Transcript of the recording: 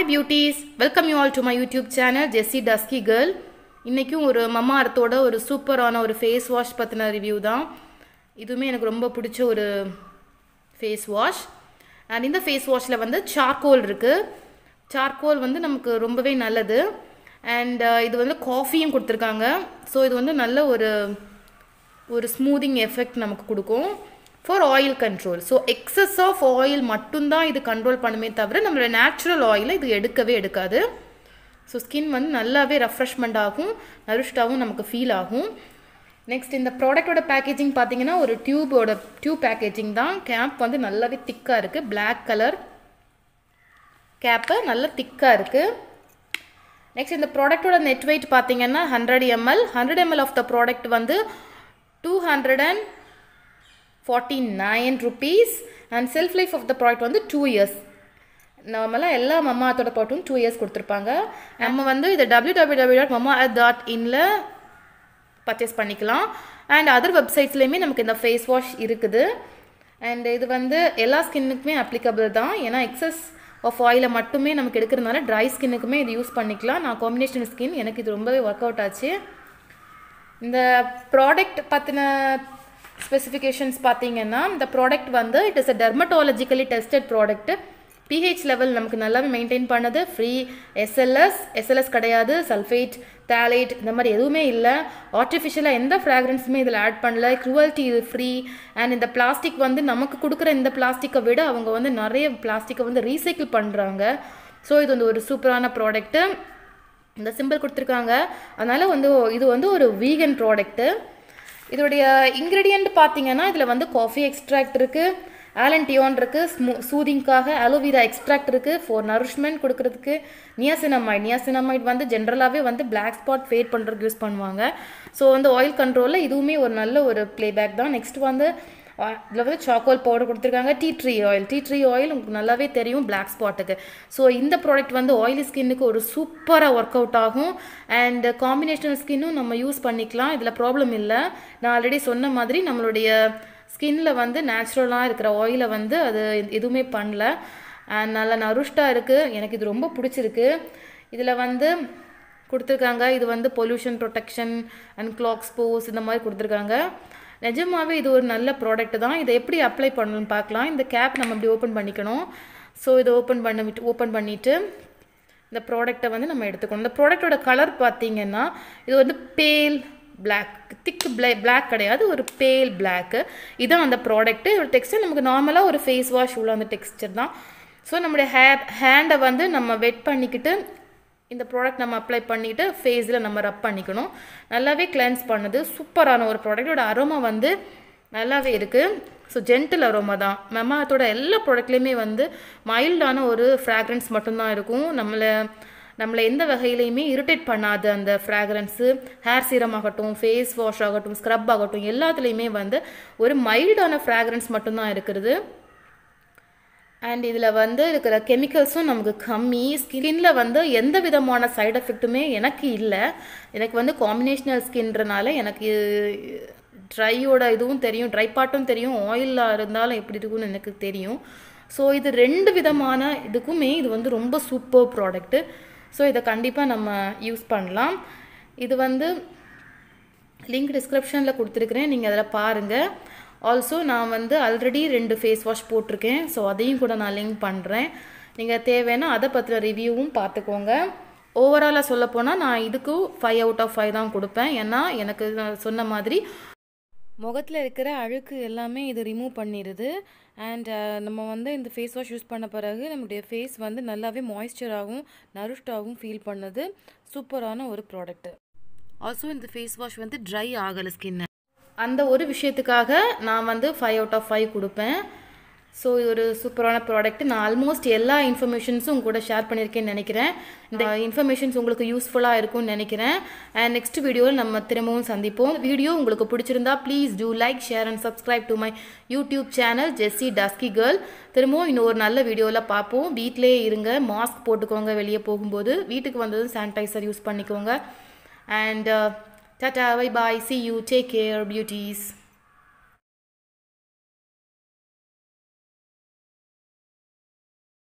Hi beauties, welcome you all to my YouTube channel Jessie Dusky Girl. இன்னைக்கு ஒரு Mamaearth ஓட ஒரு சூப்பரான ஒரு ஃபேஸ் வாஷ் பத்தின ரிவ்யூ தான். இதுமே எனக்கு ரொம்ப பிடிச்ச ஒரு ஃபேஸ் வாஷ். and இந்த ஃபேஸ் வாஷ்ல வந்து charcoal இருக்கு. charcoal வந்து நமக்கு ரொம்பவே நல்லது. and இது வந்து காஃபியும் கொடுத்திருக்காங்க. சோ இது வந்து நல்ல ஒரு smoothing effect நமக்கு கொடுக்கும். For oil control. So, excess of oil mattumda idu control panume thavira nammala natural oil idu edukave edukadu. So, skin vandu nallave refreshment agum, nourished agum namakku feel agum. Next in the product oda packaging pathina oru tube packaging da cap vandu nallave thick ah irukku, black color cap nalla thick ah irukku. Next in the product oda net weight pathina 100 ml of the product vandu 249 rupees and shelf life of the product வந்து 2 years. நார்மலா எல்லா மமாஅர்த்தோட பாட்டும் 2 years கொடுத்திருப்பாங்க. நம்ம வந்து இத www.mamaearth.in ல purchase பண்ணிக்கலாம். and other வெப்சைட்ஸ்லயுமே நமக்கு இந்த ஃபேஸ் வாஷ் இருக்குது. and இது வந்து எல்லா ஸ்கின்னுக்குமே அப்ளிகபிள் தான். ஏனா எக்ஸஸ் ஆஃப் ஆயில மட்டுமே நமக்கு எடுக்கிறதுனால dry ஸ்கின்னுக்குமே இது யூஸ் பண்ணிக்கலாம். நான் காம்பினேஷன் ஸ்கின் எனக்கு இது ரொம்பவே வொர்க் அவுட் ஆச்சு. இந்த ப்ராடக்ட் பத்தின specifications பாத்தீங்கன்னா இந்த ப்ராடக்ட் வந்து it is a dermatologically tested product. pH level நமக்கு நல்லாவே மெயின்டைன் பண்ணுது. free SLS கிடையாது, sulfate, phthalate இந்த மாதிரி எதுவுமே இல்ல. artificially எந்த fragranceமே இதல ஆட் பண்ணல. cruelty free and இந்த பிளாஸ்டிக் வந்து நமக்கு கொடுக்கிற இந்த பிளாஸ்டிக்கை விட அவங்க வந்து நிறைய பிளாஸ்டிக்கை வந்து ரீசைக்கிள் பண்றாங்க. சோ இது வந்து ஒரு சூப்பரான ப்ராடக்ட். இந்த சிம்பிள் கொடுத்திருக்காங்க. அதனால வந்து இது வந்து ஒரு vegan product. இதோடைய இன்கிரிடியன்ட் பாத்தீங்கன்னா இதுல வந்து காஃபி எக்ஸ்ட்ராக்ட் இருக்கு, ஆலன்டியான் இருக்கு சூதிங்காக, அலோவேரா எக்ஸ்ட்ராக்ட் இருக்கு ஃபார் நரிஷ்மென்ட் கொடுக்கிறதுக்கு, நியாசினமைட் வந்து ஜெனரலாவே வந்து black spot fade பண்றதுக்கு யூஸ் பண்ணுவாங்க. சோ அந்த oil controlல இதுவுமே ஒரு நல்ல ஒரு ப்ளேபேக் தான். நெக்ஸ்ட் வந்து இதுல வந்து charcoal powder கொடுத்திருக்காங்க, tea tree oil உங்களுக்கு நல்லாவே தெரியும் black spotக்கு. சோ இந்த ப்ராடக்ட் வந்து oily skinனுக்கு ஒரு சூப்பரா வொர்க் அவுட் ஆகும். and காம்பினேஷனல் ஸ்கின்னும் நம்ம யூஸ் பண்ணிக்கலாம். இதுல ப்ராப்ளம் இல்ல. நான் ஆல்ரெடி சொன்ன மாதிரி நம்மளுடைய ஸ்கின்ல வந்து நேச்சுரலா இருக்கிற oil வந்து அது எதுமே பண்ணல. and நல்ல nourished-ஆ இருக்கு. எனக்கு இது ரொம்ப பிடிச்சிருக்கு. இதுல வந்து கொடுத்திருக்காங்க இது வந்து pollution protection and clog spores இந்த மாதிரி கொடுத்திருக்காங்க. நிஜமாவே இது ஒரு நல்ல ப்ராடக்ட் தான். இத எப்படி அப்ளை பண்ணனும் பார்க்கலாம். இந்த கேப் நம்ம இப்படி ஓபன் பண்ணிக்கணும். சோ இத ஓபன் பண்ணிட்டு இந்த ப்ராடக்ட்டை வந்து நம்ம எடுத்துக்கணும். இந்த ப்ராடக்ட்டோட கலர் பாத்தீங்கன்னா இது வந்து பேல் black, thick black கிடையாது, ஒரு பேல் black. இதான் அந்த ப்ராடக்ட். இதோட டெக்ஸ்சர் நமக்கு நார்மலா ஒரு ஃபேஸ் வாஷ் உள்ள அந்த டெக்ஸ்சர் தான். சோ நம்மளுடைய ஹேண்ட வந்து நம்ம வெட் பண்ணிக்கிட்டு இந்த ப்ராடக்ட் நம்ம அப்ளை பண்ணிட்டு ஃபேஸ்ல நம்ம ரப் பண்ணிக்கணும். நல்லாவே கிளென்ஸ் பண்ணுது. சூப்பரான ஒரு ப்ராடக்ட்டோட அரோமா வந்து நல்லாவே இருக்கு. சோ ஜென்டில் அரோமா தான். மமாஅர்த்தோட எல்லா ப்ராடக்ட்லயுமே வந்து மைல்டான ஒரு ஃபிராக்ரன்ஸ் மட்டும் தான் இருக்கும். நம்மள எந்த வகையிலயுமே இரிட்டேட் பண்ணாத அந்த ஃபிராக்ரன்ஸ். ஹேர் சீரம் ஆகட்டும், ஃபேஸ் வாஷ் ஆகட்டும், ஸ்க்ரப் ஆகட்டும் எல்லாத்துலயுமே வந்து ஒரு மைல்டான ஃபிராக்ரன்ஸ் மட்டும் தான் இருக்குது. and இதுல வந்து இருக்கிற கெமிக்கல்ஸும் நமக்கு கம்மி. ஸ்கின்ல வந்து எந்த விதமான சைடு எஃபெக்ட்டுமே எனக்கு இல்ல. எனக்கு வந்து காம்பினேஷனல் ஸ்கின்றனால எனக்கு ட்ரையோட இதுவும் தெரியும், ட்ரை பார்ட்டும் தெரியும், ஆயிலா இருந்தாலும் எப்படி இருக்குன்னு எனக்கு தெரியும். சோ இது ரெண்டு விதமான இதுக்குமே இது வந்து ரொம்ப சூப்பர் ப்ராடக்ட். சோ இத கண்டிப்பா நம்ம யூஸ் பண்ணலாம். இது வந்து லிங்க் டிஸ்கிரிப்ஷன்ல கொடுத்திருக்கேன், நீங்க அதல பாருங்க. ஆல்சோ நான் வந்து ஆல்ரெடி 2 ஃபேஸ் வாஷ் போட்டிருக்கேன். ஸோ அதையும் கூட நான் லிங்க் பண்ணுறேன். நீங்கள் தேவைன்னா அதை பற்றின ரிவ்யூவும் பார்த்துக்கோங்க. ஓவராலாக சொல்ல போனால் நான் இதுக்கு 5 out of 5 தான் கொடுப்பேன். ஏன்னா எனக்கு சொன்ன மாதிரி முகத்தில் இருக்கிற அழுக்கு எல்லாமே இது ரிமூவ் பண்ணிடுது. அண்ட் நம்ம வந்து இந்த ஃபேஸ் வாஷ் யூஸ் பண்ண பிறகு நம்மளுடைய ஃபேஸ் வந்து நல்லாவே மாய்ஸ்சராகவும் நரிஷ்டாகவும் ஃபீல் பண்ணுது. சூப்பரான ஒரு ப்ராடக்ட். ஆல்சோ இந்த ஃபேஸ் வாஷ் வந்து ட்ரை ஆகலை ஸ்கின். அந்த ஒரு விஷயத்துக்காக நான் வந்து 5 out of 5 கொடுப்பேன். ஸோ இது ஒரு சூப்பரான ப்ராடக்ட். நான் ஆல்மோஸ்ட் எல்லா இன்ஃபர்மேஷன்ஸும் உங்க கூட ஷேர் பண்ணியிருக்கேன்னு நினைக்கிறேன். இந்த இன்ஃபர்மேஷன்ஸ் உங்களுக்கு யூஸ்ஃபுல்லாக இருக்கும்னு நினைக்கிறேன். அண்ட் நெக்ஸ்ட் வீடியோவில் நம்ம திரும்பவும் சந்திப்போம். வீடியோ உங்களுக்கு பிடிச்சிருந்தா please do like, share and subscribe to my YouTube channel Jessy dusky girl. திரும்பவும் இன்னும் ஒரு நல்ல வீடியோவில் பார்ப்போம். வீட்டிலேயே இருங்க, மாஸ்க் போட்டுக்கோங்க, வெளியே போகும்போது வீட்டுக்கு வந்ததும் சானிடைசர் யூஸ் பண்ணிக்கோங்க. And Tata, bye bye, see you, take care, beauties.